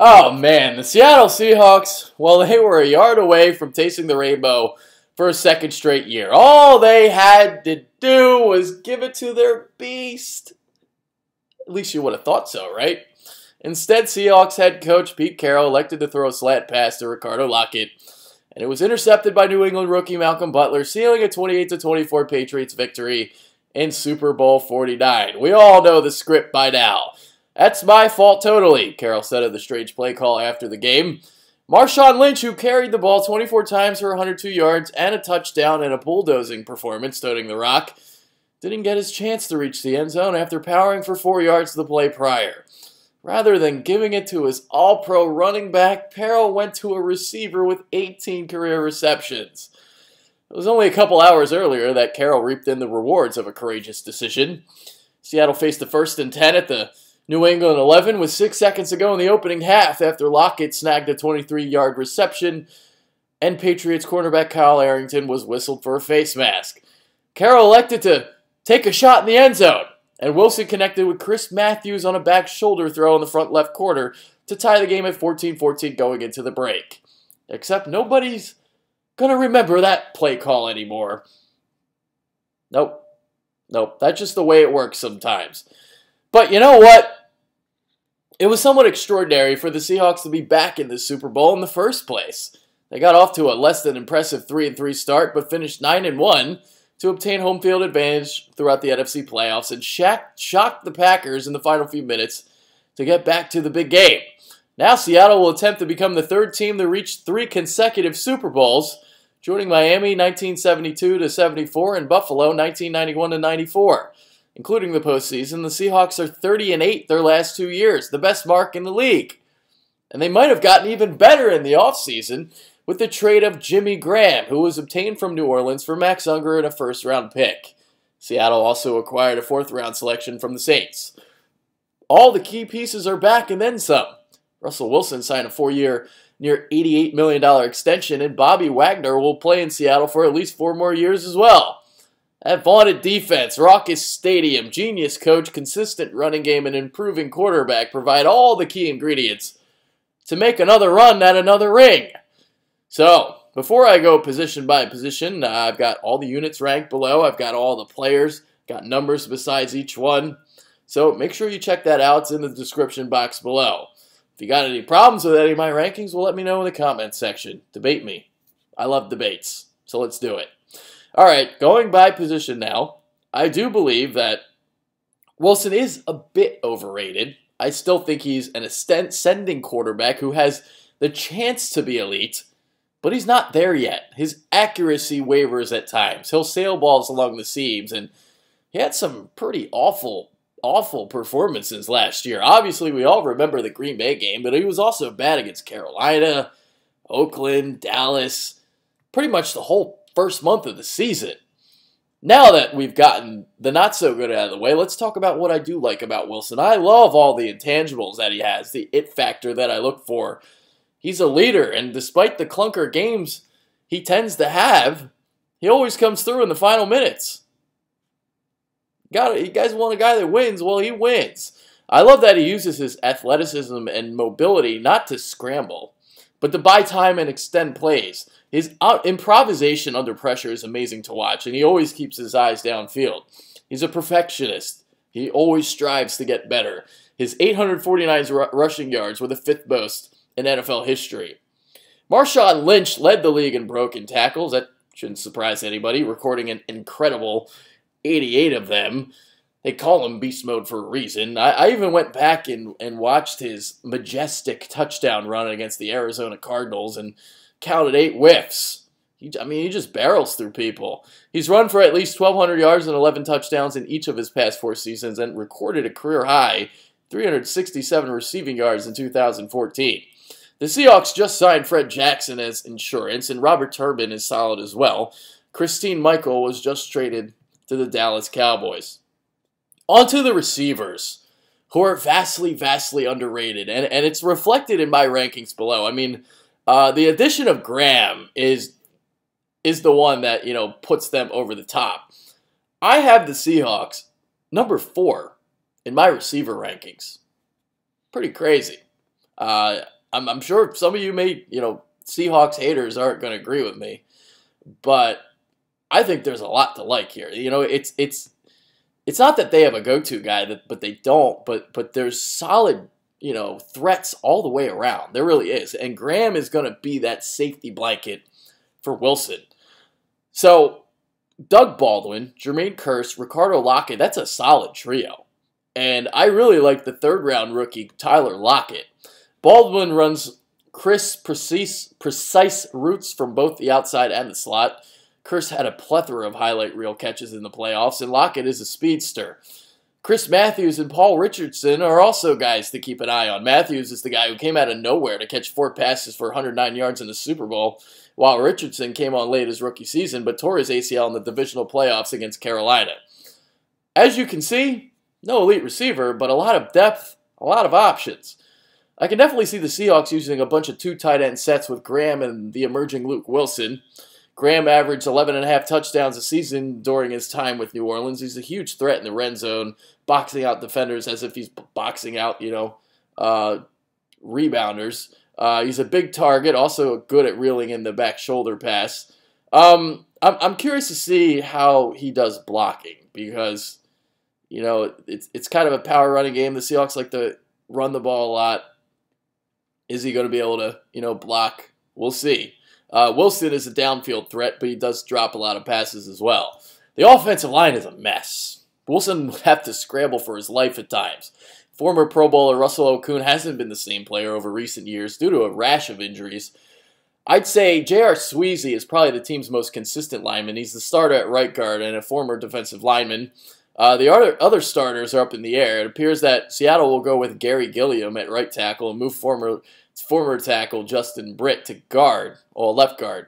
Oh, man, the Seattle Seahawks, well, they were a yard away from tasting the rainbow for a second straight year. All they had to do was give it to their beast. At least you would have thought so, right? Instead, Seahawks head coach Pete Carroll elected to throw a slant pass to Ricardo Lockett, and it was intercepted by New England rookie Malcolm Butler, sealing a 28-24 Patriots victory in Super Bowl 49. We all know the script by now. "That's my fault totally," Carroll said of the strange play call after the game. Marshawn Lynch, who carried the ball 24 times for 102 yards and a touchdown in a bulldozing performance toting the rock, didn't get his chance to reach the end zone after powering for 4 yards the play prior. Rather than giving it to his all-pro running back, Carroll went to a receiver with 18 career receptions. It was only a couple hours earlier that Carroll reaped in the rewards of a courageous decision. Seattle faced the 1st and 10 at the New England 11 with 6 seconds to go in the opening half after Lockett snagged a 23-yard reception and Patriots cornerback Kyle Arrington was whistled for a face mask. Carroll elected to take a shot in the end zone, and Wilson connected with Chris Matthews on a back shoulder throw in the front left corner to tie the game at 14-14 going into the break. Except nobody's going to remember that play call anymore. Nope. That's just the way it works sometimes. But you know what? It was somewhat extraordinary for the Seahawks to be back in the Super Bowl in the first place. They got off to a less than impressive 3-3 start, but finished 9-1 to obtain home field advantage throughout the NFC playoffs and shocked the Packers in the final few minutes to get back to the big game. Now Seattle will attempt to become the third team to reach 3 consecutive Super Bowls, joining Miami 1972-74 and Buffalo 1991-94. Including the postseason, the Seahawks are 30-8 their last 2 years, the best mark in the league. And they might have gotten even better in the offseason with the trade of Jimmy Graham, who was obtained from New Orleans for Max Unger and a first-round pick. Seattle also acquired a 4th-round selection from the Saints. All the key pieces are back and then some. Russell Wilson signed a 4-year, near $88 million extension, and Bobby Wagner will play in Seattle for at least 4 more years as well. That vaunted defense, raucous stadium, genius coach, consistent running game, and improving quarterback provide all the key ingredients to make another run at another ring. So, before I go position by position, I've got all the units ranked below. I've got all the players, got numbers besides each one. So, make sure you check that out. It's in the description box below. If you got any problems with any of my rankings, well, let me know in the comments section. Debate me. I love debates, so let's do it. All right, going by position now, I do believe that Wilson is a bit overrated. I still think he's an ascending quarterback who has the chance to be elite, but he's not there yet. His accuracy wavers at times. He'll sail balls along the seams, and he had some pretty awful performances last year. Obviously, we all remember the Green Bay game, but he was also bad against Carolina, Oakland, Dallas, pretty much the whole first month of the season. Now that we've gotten the not-so-good out of the way, let's talk about what I do like about Wilson. I love all the intangibles that he has, the it factor that I look for. He's a leader, and despite the clunker games he tends to have, he always comes through in the final minutes. Got it. You guys want a guy that wins? Well, he wins. I love that he uses his athleticism and mobility not to scramble, but to buy time and extend plays. His improvisation under pressure is amazing to watch, and he always keeps his eyes downfield. He's a perfectionist. He always strives to get better. His 849 rushing yards were the 5th most in NFL history. Marshawn Lynch led the league in broken tackles. That shouldn't surprise anybody, recording an incredible 88 of them. They call him beast mode for a reason. I even went back and watched his majestic touchdown run against the Arizona Cardinals and counted 8 whiffs. He just barrels through people. He's run for at least 1,200 yards and 11 touchdowns in each of his past 4 seasons and recorded a career-high 367 receiving yards in 2014. The Seahawks just signed Fred Jackson as insurance, and Robert Turbin is solid as well. Christine Michael was just traded to the Dallas Cowboys. On to the receivers, who are vastly underrated, and it's reflected in my rankings below. I mean, the addition of Graham is the one that, you know, puts them over the top. I have the Seahawks number 4 in my receiver rankings. Pretty crazy. I'm sure some of you may, Seahawks haters aren't going to agree with me, but I think there's a lot to like here. It's not that they have a go-to guy, but they don't. But there's solid, threats all the way around. There really is. And Graham is going to be that safety blanket for Wilson. So Doug Baldwin, Jermaine Kearse, Ricardo Lockett, that's a solid trio. And I really like the third-round rookie, Tyler Lockett. Baldwin runs crisp, precise routes from both the outside and the slot. Kearse had a plethora of highlight reel catches in the playoffs, and Lockett is a speedster. Chris Matthews and Paul Richardson are also guys to keep an eye on. Matthews is the guy who came out of nowhere to catch 4 passes for 109 yards in the Super Bowl, while Richardson came on late his rookie season but tore his ACL in the divisional playoffs against Carolina. As you can see, no elite receiver, but a lot of depth, a lot of options. I can definitely see the Seahawks using a bunch of 2 tight end sets with Graham and the emerging Luke Willson. Graham averaged 11.5 touchdowns a season during his time with New Orleans. He's a huge threat in the red zone, boxing out defenders as if he's boxing out, rebounders. He's a big target, also good at reeling in the back shoulder pass. I'm curious to see how he does blocking because, it's kind of a power running game. The Seahawks like to run the ball a lot. Is he going to be able to, block? We'll see. Wilson is a downfield threat, but he does drop a lot of passes as well. The offensive line is a mess. Wilson will have to scramble for his life at times. Former Pro Bowler Russell Okun hasn't been the same player over recent years due to a rash of injuries. I'd say J.R. Sweezy is probably the team's most consistent lineman. He's the starter at right guard and a former defensive lineman. The other starters are up in the air. It appears that Seattle will go with Gary Gilliam at right tackle and move former tackle Justin Britt to guard, or left guard.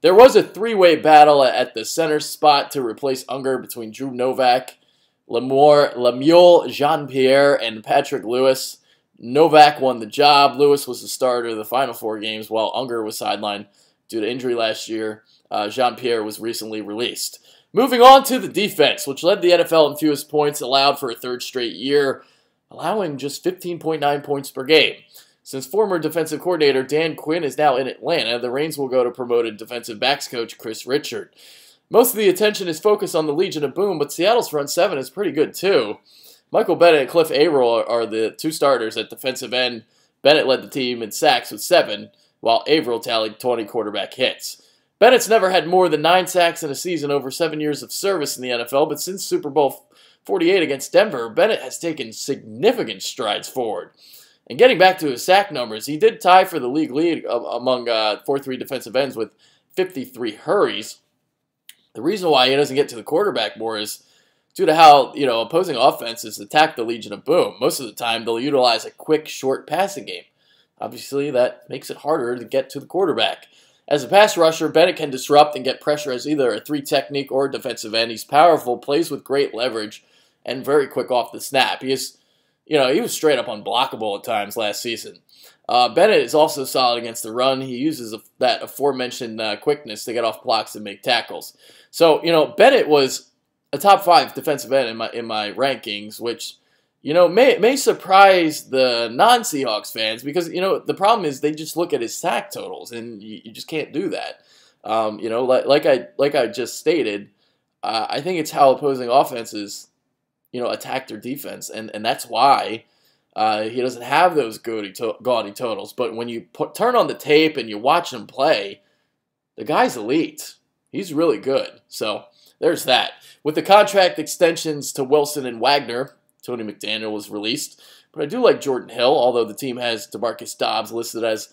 There was a three-way battle at the center spot to replace Unger between Drew Nowack, Lemuel Jean-Pierre, and Patrick Lewis. Nowack won the job. Lewis was the starter of the final 4 games, while Unger was sidelined due to injury last year. Jean-Pierre was recently released. Moving on to the defense, which led the NFL in fewest points allowed for a 3rd straight year, allowing just 15.9 points per game. Since former defensive coordinator Dan Quinn is now in Atlanta, the reins will go to promoted defensive backs coach Chris Richard. Most of the attention is focused on the Legion of Boom, but Seattle's front 7 is pretty good too. Michael Bennett and Cliff Avril are the 2 starters at defensive end. Bennett led the team in sacks with 7, while Avril tallied 20 quarterback hits. Bennett's never had more than 9 sacks in a season over 7 years of service in the NFL, but since Super Bowl 48 against Denver, Bennett has taken significant strides forward. And getting back to his sack numbers, he did tie for the league lead among 4-3 defensive ends with 53 hurries. The reason why he doesn't get to the quarterback more is due to how, opposing offenses attack the Legion of Boom. Most of the time, they'll utilize a quick, short passing game. Obviously, that makes it harder to get to the quarterback. As a pass rusher, Bennett can disrupt and get pressure as either a 3 technique or a defensive end. He's powerful, plays with great leverage, and very quick off the snap. He was straight up unblockable at times last season. Bennett is also solid against the run. He uses that aforementioned quickness to get off blocks and make tackles. So, Bennett was a top 5 defensive end in my rankings, which, may surprise the non-Seahawks fans because, the problem is they just look at his sack totals, and you just can't do that. Like I just stated, I think it's how opposing offenses attack their defense, and that's why he doesn't have those gaudy totals. But when you turn on the tape and you watch him play, the guy's elite. He's really good. So there's that. With the contract extensions to Wilson and Wagner, Tony McDaniel was released. But I do like Jordan Hill, although the team has DeMarcus Dobbs listed as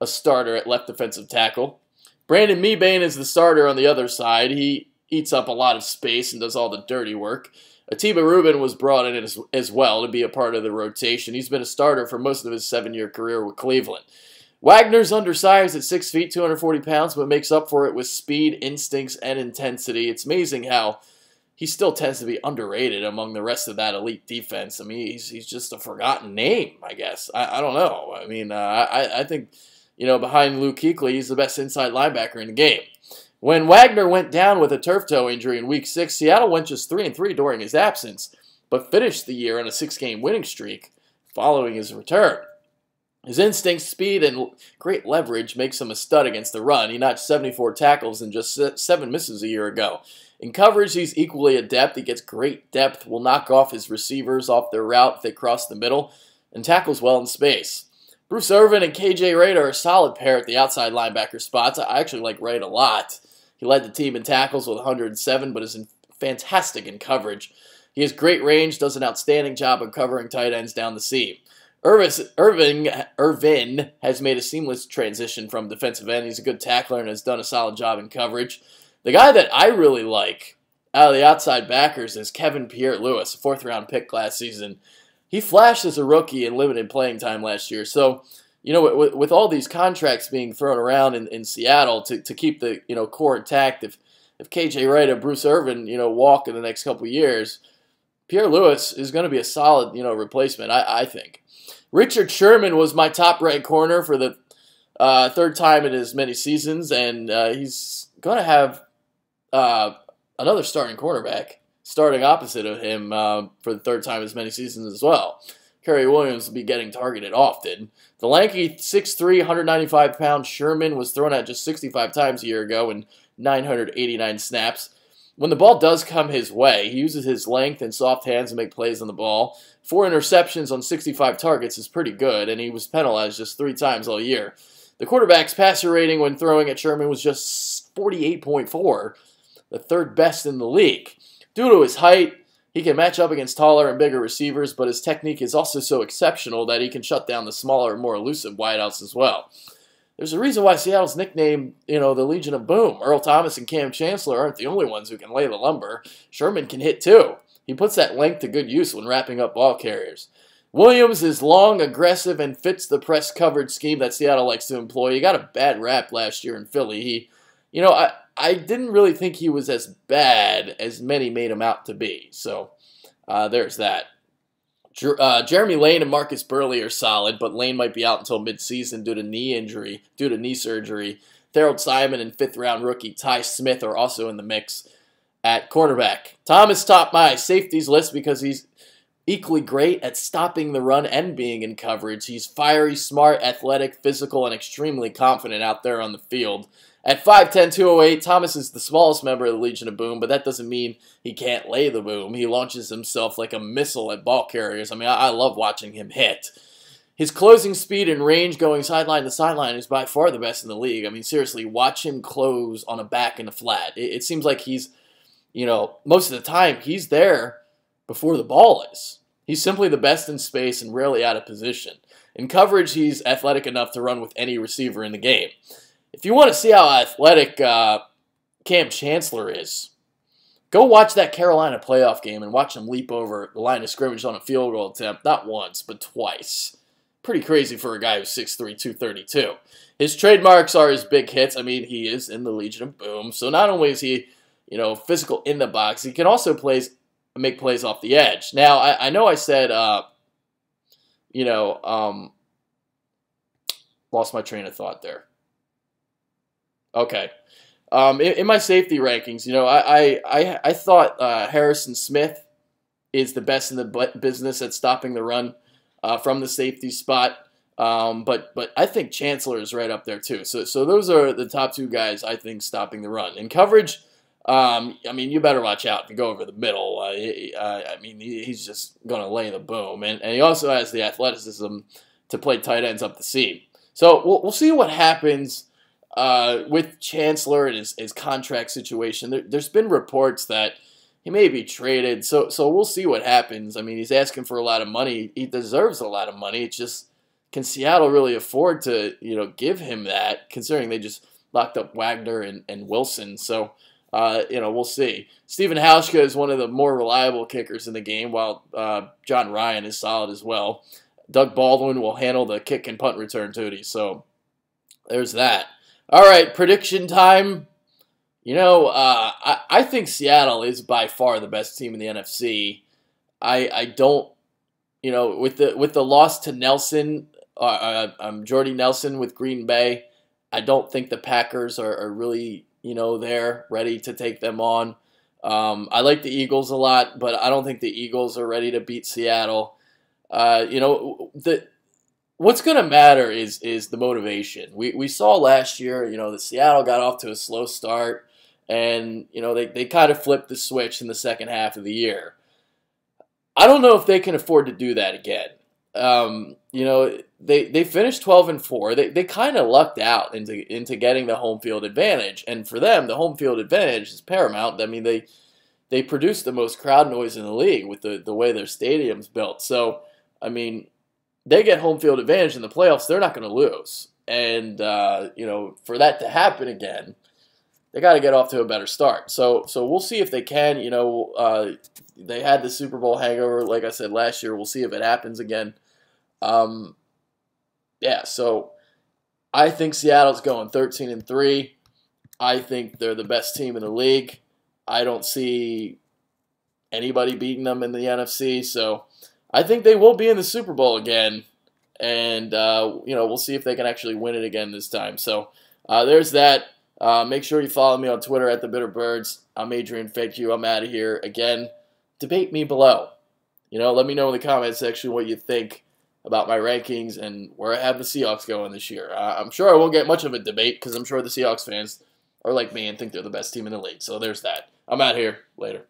a starter at left defensive tackle. Brandon Mebane is the starter on the other side. He eats up a lot of space and does all the dirty work. Atiba Rubin was brought in as well to be a part of the rotation. He's been a starter for most of his 7-year career with Cleveland. Wagner's undersized at 6 feet, 240 pounds, but makes up for it with speed, instincts, and intensity. It's amazing how he still tends to be underrated among the rest of that elite defense. I mean, he's just a forgotten name, I guess. I don't know. I mean, I think, behind Luke Kuechly, he's the best inside linebacker in the game. When Wagner went down with a turf toe injury in Week 6, Seattle went just 3-3 during his absence, but finished the year on a 6-game winning streak following his return. His instinct, speed, and great leverage makes him a stud against the run. He notched 74 tackles and just 7 misses a year ago. In coverage, he's equally adept. He gets great depth, will knock off his receivers off their route if they cross the middle, and tackles well in space. Bruce Irvin and KJ Wright are a solid pair at the outside linebacker spots. I actually like Wright a lot. He led the team in tackles with 107, but is fantastic in coverage. He has great range, does an outstanding job of covering tight ends down the seam. Irvin has made a seamless transition from defensive end. He's a good tackler and has done a solid job in coverage. The guy that I really like out of the outside backers is Kevin Pierre-Louis, a fourth-round pick last season. He flashed as a rookie in limited playing time last year. So, you know, with all these contracts being thrown around in Seattle to keep the core intact, if KJ Wright or Bruce Irvin walk in the next couple of years, Pierre-Louis is going to be a solid replacement, I think. Richard Sherman was my top right corner for the third time in as many seasons, and he's going to have another starting cornerback starting opposite of him for the third time as many seasons as well. Cary Williams will be getting targeted often. The lanky 6'3", 195-pound Sherman was thrown at just 65 times a year ago in 989 snaps. When the ball does come his way, he uses his length and soft hands to make plays on the ball. 4 interceptions on 65 targets is pretty good, and he was penalized just 3 times all year. The quarterback's passer rating when throwing at Sherman was just 48.4, the third best in the league. Due to his height, he can match up against taller and bigger receivers, but his technique is also so exceptional that he can shut down the smaller and more elusive wideouts as well. There's a reason why Seattle's nicknamed, the Legion of Boom. Earl Thomas and Kam Chancellor aren't the only ones who can lay the lumber. Sherman can hit too. He puts that length to good use when wrapping up ball carriers. Williams is long, aggressive, and fits the press coverage scheme that Seattle likes to employ. He got a bad rap last year in Philly. He, I didn't really think he was as bad as many made him out to be. So there's that. Jeremy Lane and Marcus Burley are solid, but Lane might be out until midseason due to knee surgery. Therald Simon and fifth-round rookie Ty Smith are also in the mix at cornerback. Thomas topped my safeties list because he's equally great at stopping the run and being in coverage. He's fiery, smart, athletic, physical, and extremely confident out there on the field. At 5'10", 208, Thomas is the smallest member of the Legion of Boom, but that doesn't mean he can't lay the boom. He launches himself like a missile at ball carriers. I mean, I love watching him hit. His closing speed and range going sideline to sideline is by far the best in the league. I mean, seriously, watch him close on a back and a flat. It seems like he's, most of the time he's there before the ball is. He's simply the best in space and rarely out of position. In coverage, he's athletic enough to run with any receiver in the game. If you want to see how athletic Kam Chancellor is, go watch that Carolina playoff game and watch him leap over the line of scrimmage on a field goal attempt, not once, but twice. Pretty crazy for a guy who's 6'3", 232. His trademarks are his big hits. I mean, he is in the Legion of Boom, so not only is he, physical in the box, he can also make plays off the edge. Now, I know I said, lost my train of thought there. Okay. In my safety rankings, I thought Harrison Smith is the best in the business at stopping the run from the safety spot, but I think Chancellor is right up there too. So those are the top two guys I think stopping the run. In coverage, I mean, you better watch out if you go over the middle. I mean, he's just going to lay the boom, and he also has the athleticism to play tight ends up the seam. So we'll see what happens with Chancellor and his contract situation. There's been reports that he may be traded, so we'll see what happens. I mean, he's asking for a lot of money. He deserves a lot of money. It's just, can Seattle really afford to give him that, considering they just locked up Wagner and Wilson? So we'll see. Stephen Hauschka is one of the more reliable kickers in the game, while John Ryan is solid as well. Doug Baldwin will handle the kick and punt return duty, so there's that. All right, prediction time. I think Seattle is by far the best team in the NFC. I don't, with the loss to Nelson, Jordy Nelson with Green Bay, I don't think the Packers are really, there ready to take them on. I like the Eagles a lot, but I don't think the Eagles are ready to beat Seattle. what's going to matter is the motivation. We saw last year, that Seattle got off to a slow start, and, they kind of flipped the switch in the second half of the year. I don't know if they can afford to do that again. They finished 12-4. They kind of lucked out into getting the home field advantage. And for them, the home field advantage is paramount. I mean, they produced the most crowd noise in the league with the way their stadium's built. So, I mean, they get home field advantage in the playoffs, they're not going to lose. And, for that to happen again, they got to get off to a better start. So we'll see if they can. They had the Super Bowl hangover, like I said, last year. We'll see if it happens again. So I think Seattle's going 13-3. I think they're the best team in the league. I don't see anybody beating them in the NFC. So I think they will be in the Super Bowl again. And, we'll see if they can actually win it again this time. So there's that. Make sure you follow me on Twitter at TheBitterBirds. I'm Adrian FedQ. I'm out of here. Again, debate me below. Let me know in the comment section what you think about my rankings and where I have the Seahawks going this year. I'm sure I won't get much of a debate because I'm sure the Seahawks fans are like me and think they're the best team in the league. So there's that. I'm out here. Later.